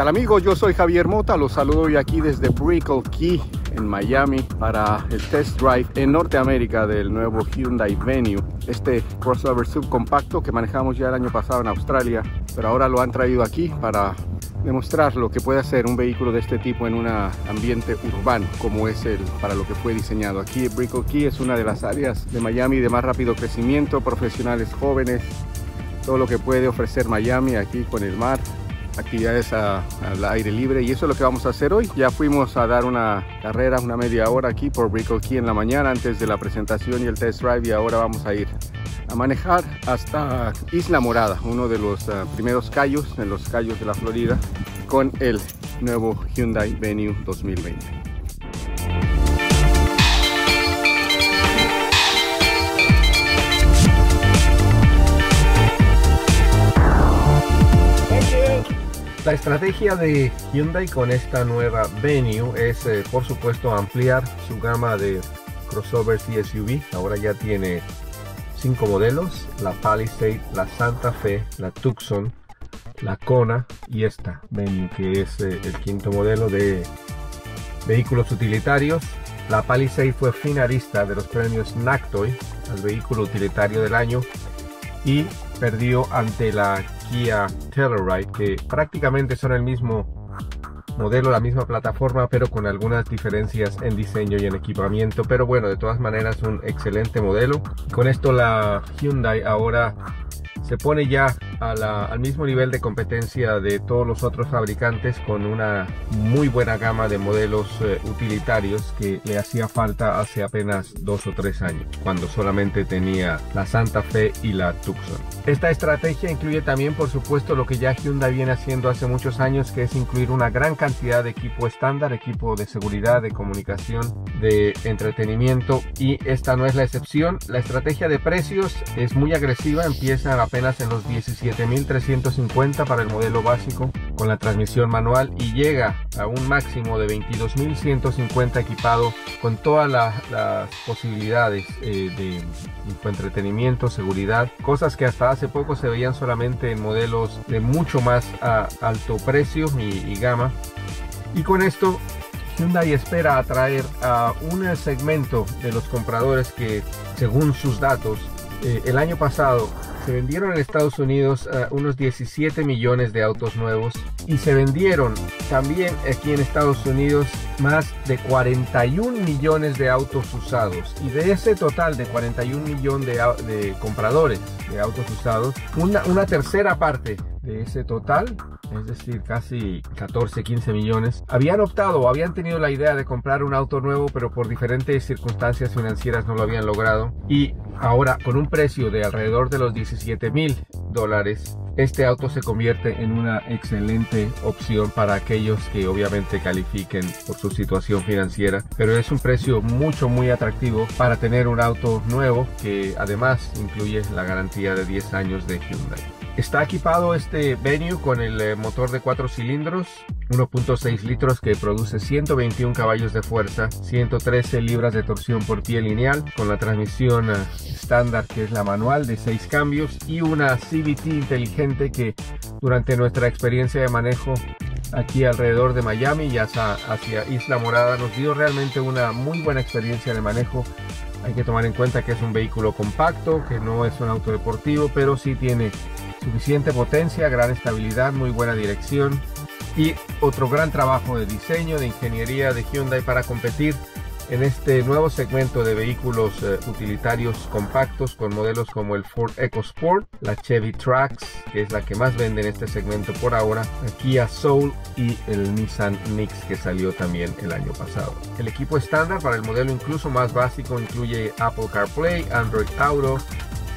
tal amigos? Yo soy Javier Mota, los saludo hoy aquí desde Brickell Key en Miami para el test drive en Norteamérica del nuevo Hyundai Venue, este crossover subcompacto que manejamos ya el año pasado en Australia, pero ahora lo han traído aquí para demostrar lo que puede hacer un vehículo de este tipo en un ambiente urbano como es el para lo que fue diseñado. Aquí Brickell Key es una de las áreas de Miami de más rápido crecimiento, profesionales jóvenes, todo lo que puede ofrecer Miami aquí con el mar, actividades al aire libre, y eso es lo que vamos a hacer hoy. Ya fuimos a dar una carrera, una media hora aquí por Brickell Key en la mañana antes de la presentación y el test drive, y ahora vamos a ir a manejar hasta Islamorada, uno de los primeros cayos en los cayos de la Florida con el nuevo Hyundai Venue 2020. La estrategia de Hyundai con esta nueva Venue es, por supuesto, ampliar su gama de crossovers y SUV. Ahora ya tiene 5 modelos: la Palisade, la Santa Fe, la Tucson, la Kona y esta Venue, que es el quinto modelo de vehículos utilitarios. La Palisade fue finalista de los premios NACTOY al vehículo utilitario del año y perdió ante la Kia Telluride, que prácticamente son el mismo modelo, la misma plataforma, pero con algunas diferencias en diseño y en equipamiento. Pero bueno, de todas maneras, un excelente modelo. Con esto la Hyundai ahora se pone ya al mismo nivel de competencia de todos los otros fabricantes, con una muy buena gama de modelos utilitarios que le hacía falta hace apenas 2 o 3 años, cuando solamente tenía la Santa Fe y la Tucson. Esta estrategia incluye también, por supuesto, lo que ya Hyundai viene haciendo hace muchos años, que es incluir una gran cantidad de equipo estándar, equipo de seguridad, de comunicación, de entretenimiento, y esta no es la excepción. La estrategia de precios es muy agresiva, empieza apenas en los 17,350 para el modelo básico con la transmisión manual y llega a un máximo de 22,150 equipado con todas las posibilidades de entretenimiento, seguridad, cosas que hasta hace poco se veían solamente en modelos de mucho más alto precio y gama. Y con esto Hyundai espera atraer a un segmento de los compradores que, según sus datos, el año pasado se vendieron en Estados Unidos unos 17 millones de autos nuevos, y se vendieron también aquí en Estados Unidos más de 41 millones de autos usados. Y de ese total de 41 millones de compradores de autos usados, una tercera parte de ese total, es decir, casi 14, 15 millones, habían optado o habían tenido la idea de comprar un auto nuevo, pero por diferentes circunstancias financieras no lo habían logrado. Y ahora, con un precio de alrededor de los $17,000, este auto se convierte en una excelente opción para aquellos que obviamente califiquen por su situación financiera, pero es un precio muy atractivo para tener un auto nuevo, que además incluye la garantía de 10 años de Hyundai. Está equipado este Venue con el motor de 4 cilindros, 1.6 litros, que produce 121 caballos de fuerza, 113 libras de torsión por pie lineal, con la transmisión estándar, que es la manual, de 6 cambios, y una CVT inteligente que durante nuestra experiencia de manejo aquí alrededor de Miami y hacia Islamorada nos dio realmente una muy buena experiencia de manejo. Hay que tomar en cuenta que es un vehículo compacto, que no es un auto deportivo, pero sí tiene suficiente potencia, gran estabilidad, muy buena dirección, y otro gran trabajo de diseño, de ingeniería de Hyundai para competir en este nuevo segmento de vehículos utilitarios compactos, con modelos como el Ford EcoSport, la Chevy Trax, que es la que más vende en este segmento por ahora, la Kia Soul y el Nissan Kicks, que salió también el año pasado. El equipo estándar para el modelo incluso más básico incluye Apple CarPlay, Android Auto,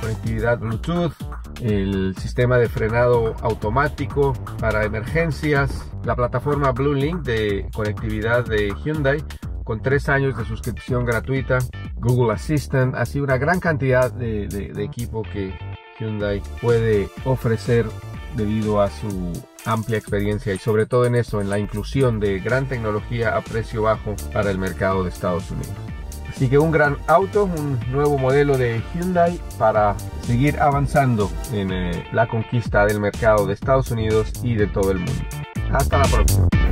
conectividad Bluetooth, el sistema de frenado automático para emergencias, la plataforma Blue Link de conectividad de Hyundai, con 3 años de suscripción gratuita, Google Assistant, así una gran cantidad de equipo que Hyundai puede ofrecer debido a su amplia experiencia, y sobre todo en eso, en la inclusión de gran tecnología a precio bajo para el mercado de Estados Unidos. Así que un gran auto, un nuevo modelo de Hyundai para seguir avanzando en la conquista del mercado de Estados Unidos y de todo el mundo. Hasta la próxima.